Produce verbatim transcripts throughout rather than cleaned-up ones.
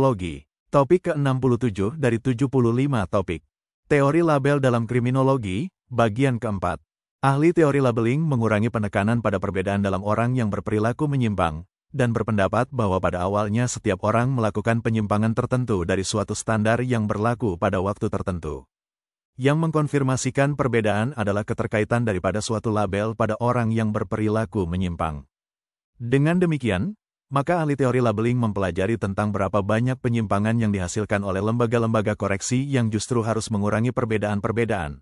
Kriminologi, topik ke enam puluh tujuh dari tujuh puluh lima topik. Teori label dalam kriminologi, bagian keempat. Ahli teori labeling mengurangi penekanan pada perbedaan dalam orang yang berperilaku menyimpang, dan berpendapat bahwa pada awalnya setiap orang melakukan penyimpangan tertentu dari suatu standar yang berlaku pada waktu tertentu. Yang mengkonfirmasikan perbedaan adalah keterkaitan daripada suatu label pada orang yang berperilaku menyimpang. Dengan demikian, maka ahli teori labeling mempelajari tentang berapa banyak penyimpangan yang dihasilkan oleh lembaga-lembaga koreksi yang justru harus mengurangi perbedaan-perbedaan.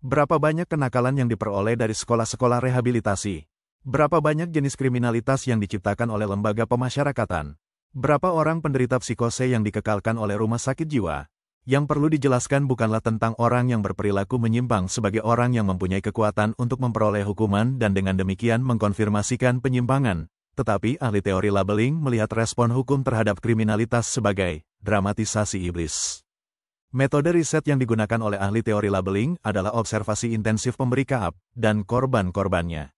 Berapa banyak kenakalan yang diperoleh dari sekolah-sekolah rehabilitasi? Berapa banyak jenis kriminalitas yang diciptakan oleh lembaga pemasyarakatan? Berapa orang penderita psikose yang dikekalkan oleh rumah sakit jiwa? Yang perlu dijelaskan bukanlah tentang orang yang berperilaku menyimpang sebagai orang yang mempunyai kekuatan untuk memperoleh hukuman dan dengan demikian mengkonfirmasikan penyimpangan. Tetapi ahli teori labeling melihat respon hukum terhadap kriminalitas sebagai dramatisasi iblis. Metode riset yang digunakan oleh ahli teori labeling adalah observasi intensif pemberi kahap dan korban-korbannya.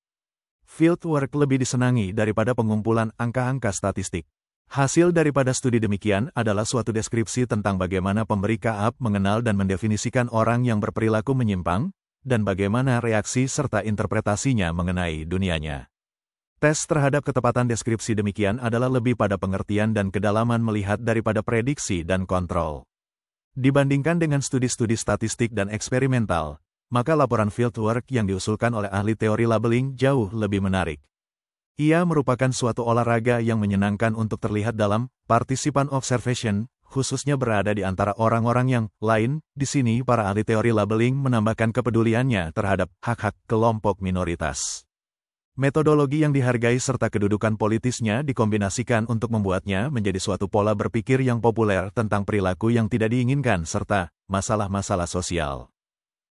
Fieldwork lebih disenangi daripada pengumpulan angka-angka statistik. Hasil daripada studi demikian adalah suatu deskripsi tentang bagaimana pemberi kahap mengenal dan mendefinisikan orang yang berperilaku menyimpang, dan bagaimana reaksi serta interpretasinya mengenai dunianya. Tes terhadap ketepatan deskripsi demikian adalah lebih pada pengertian dan kedalaman melihat daripada prediksi dan kontrol. Dibandingkan dengan studi-studi statistik dan eksperimental, maka laporan fieldwork yang diusulkan oleh ahli teori labeling jauh lebih menarik. Ia merupakan suatu olahraga yang menyenangkan untuk terlihat dalam participant observation, khususnya berada di antara orang-orang yang lain. Di sini para ahli teori labeling menambahkan kepeduliannya terhadap hak-hak kelompok minoritas. Metodologi yang dihargai serta kedudukan politisnya dikombinasikan untuk membuatnya menjadi suatu pola berpikir yang populer tentang perilaku yang tidak diinginkan serta masalah-masalah sosial.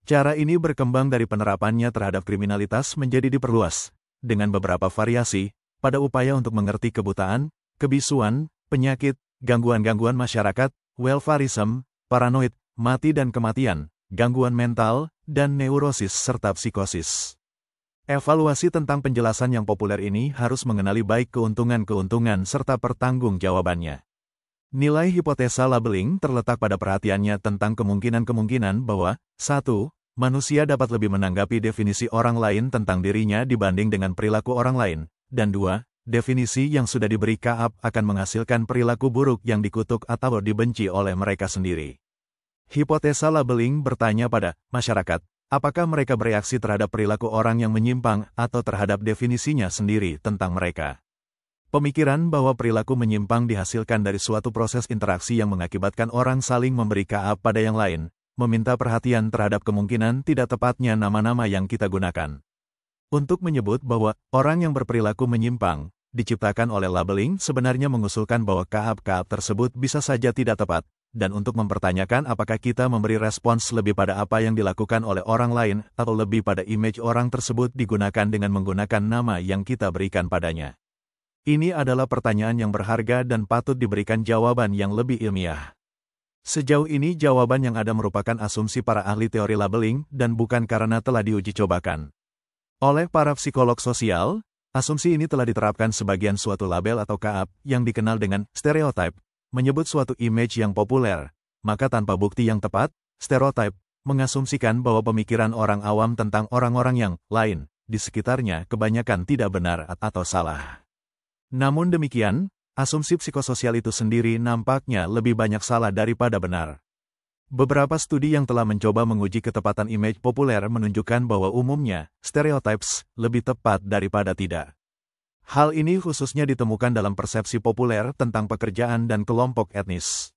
Cara ini berkembang dari penerapannya terhadap kriminalitas menjadi diperluas, dengan beberapa variasi, pada upaya untuk mengerti kebutaan, kebisuan, penyakit, gangguan-gangguan masyarakat, welfarism, paranoid, mati dan kematian, gangguan mental, dan neurosis serta psikosis. Evaluasi tentang penjelasan yang populer ini harus mengenali baik keuntungan-keuntungan serta pertanggungjawabannya. Nilai hipotesa labeling terletak pada perhatiannya tentang kemungkinan-kemungkinan bahwa satu. Manusia dapat lebih menanggapi definisi orang lain tentang dirinya dibanding dengan perilaku orang lain, dan dua. Definisi yang sudah diberi kahap akan menghasilkan perilaku buruk yang dikutuk atau dibenci oleh mereka sendiri. Hipotesa labeling bertanya pada masyarakat, apakah mereka bereaksi terhadap perilaku orang yang menyimpang atau terhadap definisinya sendiri tentang mereka? Pemikiran bahwa perilaku menyimpang dihasilkan dari suatu proses interaksi yang mengakibatkan orang saling memberi kahap pada yang lain, meminta perhatian terhadap kemungkinan tidak tepatnya nama-nama yang kita gunakan. Untuk menyebut bahwa orang yang berperilaku menyimpang diciptakan oleh labeling sebenarnya mengusulkan bahwa kahap-kahap tersebut bisa saja tidak tepat, dan untuk mempertanyakan apakah kita memberi respons lebih pada apa yang dilakukan oleh orang lain atau lebih pada image orang tersebut digunakan dengan menggunakan nama yang kita berikan padanya. Ini adalah pertanyaan yang berharga dan patut diberikan jawaban yang lebih ilmiah. Sejauh ini jawaban yang ada merupakan asumsi para ahli teori labeling dan bukan karena telah diuji cobakan. Oleh para psikolog sosial, asumsi ini telah diterapkan sebagian suatu label atau kahap yang dikenal dengan stereotype. Menyebut suatu image yang populer, maka tanpa bukti yang tepat, stereotype mengasumsikan bahwa pemikiran orang awam tentang orang-orang yang lain di sekitarnya kebanyakan tidak benar atau salah. Namun demikian, asumsi psikososial itu sendiri nampaknya lebih banyak salah daripada benar. Beberapa studi yang telah mencoba menguji ketepatan image populer menunjukkan bahwa umumnya, stereotypes lebih tepat daripada tidak. Hal ini khususnya ditemukan dalam persepsi populer tentang pekerjaan dan kelompok etnis.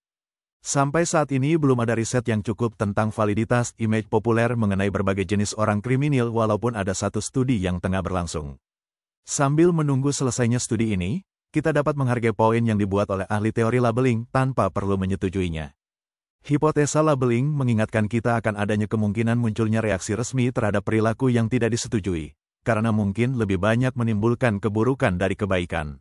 Sampai saat ini belum ada riset yang cukup tentang validitas image populer mengenai berbagai jenis orang kriminal walaupun ada satu studi yang tengah berlangsung. Sambil menunggu selesainya studi ini, kita dapat menghargai poin yang dibuat oleh ahli teori labeling tanpa perlu menyetujuinya. Hipotesa labeling mengingatkan kita akan adanya kemungkinan munculnya reaksi resmi terhadap perilaku yang tidak disetujui, karena mungkin lebih banyak menimbulkan keburukan dari kebaikan.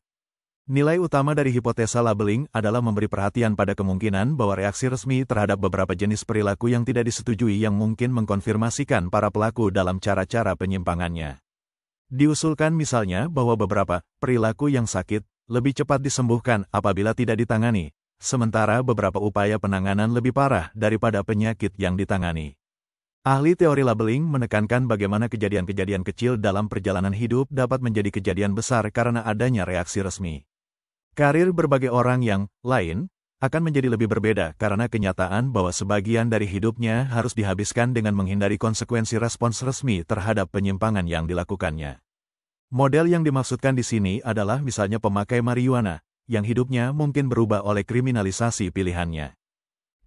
Nilai utama dari hipotesa labeling adalah memberi perhatian pada kemungkinan bahwa reaksi resmi terhadap beberapa jenis perilaku yang tidak disetujui yang mungkin mengkonfirmasikan para pelaku dalam cara-cara penyimpangannya. Diusulkan misalnya bahwa beberapa perilaku yang sakit lebih cepat disembuhkan apabila tidak ditangani, sementara beberapa upaya penanganan lebih parah daripada penyakit yang ditangani. Ahli teori labeling menekankan bagaimana kejadian-kejadian kecil dalam perjalanan hidup dapat menjadi kejadian besar karena adanya reaksi resmi. Karir berbagai orang yang lain akan menjadi lebih berbeda karena kenyataan bahwa sebagian dari hidupnya harus dihabiskan dengan menghindari konsekuensi respons resmi terhadap penyimpangan yang dilakukannya. Model yang dimaksudkan di sini adalah misalnya pemakai marijuana, yang hidupnya mungkin berubah oleh kriminalisasi pilihannya.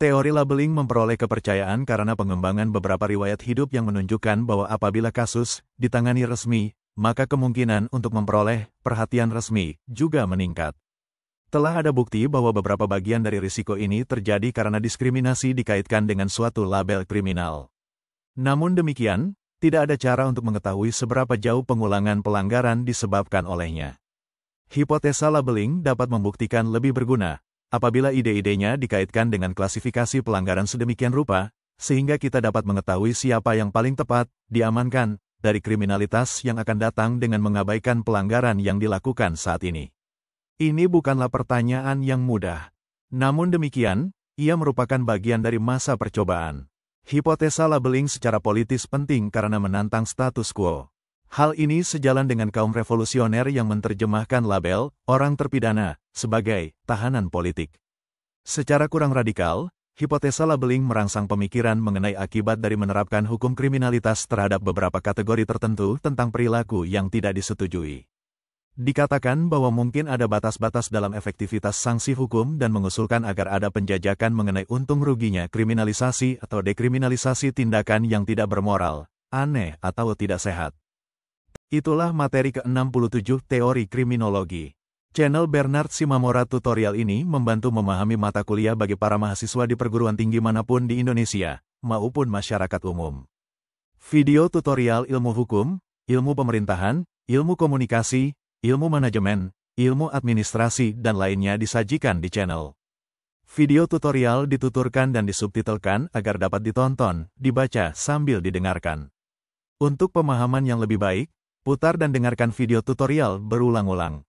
Teori labeling memperoleh kepercayaan karena pengembangan beberapa riwayat hidup yang menunjukkan bahwa apabila kasus ditangani resmi, maka kemungkinan untuk memperoleh perhatian resmi juga meningkat. Telah ada bukti bahwa beberapa bagian dari risiko ini terjadi karena diskriminasi dikaitkan dengan suatu label kriminal. Namun demikian, tidak ada cara untuk mengetahui seberapa jauh pengulangan pelanggaran disebabkan olehnya. Hipotesa labeling dapat membuktikan lebih berguna apabila ide-idenya dikaitkan dengan klasifikasi pelanggaran sedemikian rupa, sehingga kita dapat mengetahui siapa yang paling tepat diamankan dari kriminalitas yang akan datang dengan mengabaikan pelanggaran yang dilakukan saat ini. Ini bukanlah pertanyaan yang mudah. Namun demikian, ia merupakan bagian dari masa percobaan. Hipotesa labeling secara politis penting karena menantang status quo. Hal ini sejalan dengan kaum revolusioner yang menerjemahkan label orang terpidana sebagai tahanan politik. Secara kurang radikal, hipotesa labeling merangsang pemikiran mengenai akibat dari menerapkan hukum kriminalitas terhadap beberapa kategori tertentu tentang perilaku yang tidak disetujui. Dikatakan bahwa mungkin ada batas-batas dalam efektivitas sanksi hukum dan mengusulkan agar ada penjajakan mengenai untung ruginya kriminalisasi atau dekriminalisasi tindakan yang tidak bermoral, aneh atau tidak sehat. Itulah materi ke enam puluh tujuh Teori Kriminologi. Channel Bernard Simamora tutorial ini membantu memahami mata kuliah bagi para mahasiswa di perguruan tinggi manapun di Indonesia, maupun masyarakat umum. Video tutorial ilmu hukum, ilmu pemerintahan, ilmu komunikasi, ilmu manajemen, ilmu administrasi, dan lainnya disajikan di channel. Video tutorial dituturkan dan disubtitelkan agar dapat ditonton, dibaca sambil didengarkan. Untuk pemahaman yang lebih baik, putar dan dengarkan video tutorial berulang-ulang.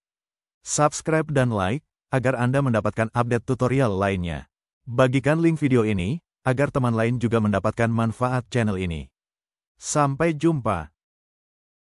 Subscribe dan like, agar Anda mendapatkan update tutorial lainnya. Bagikan link video ini, agar teman lain juga mendapatkan manfaat channel ini. Sampai jumpa.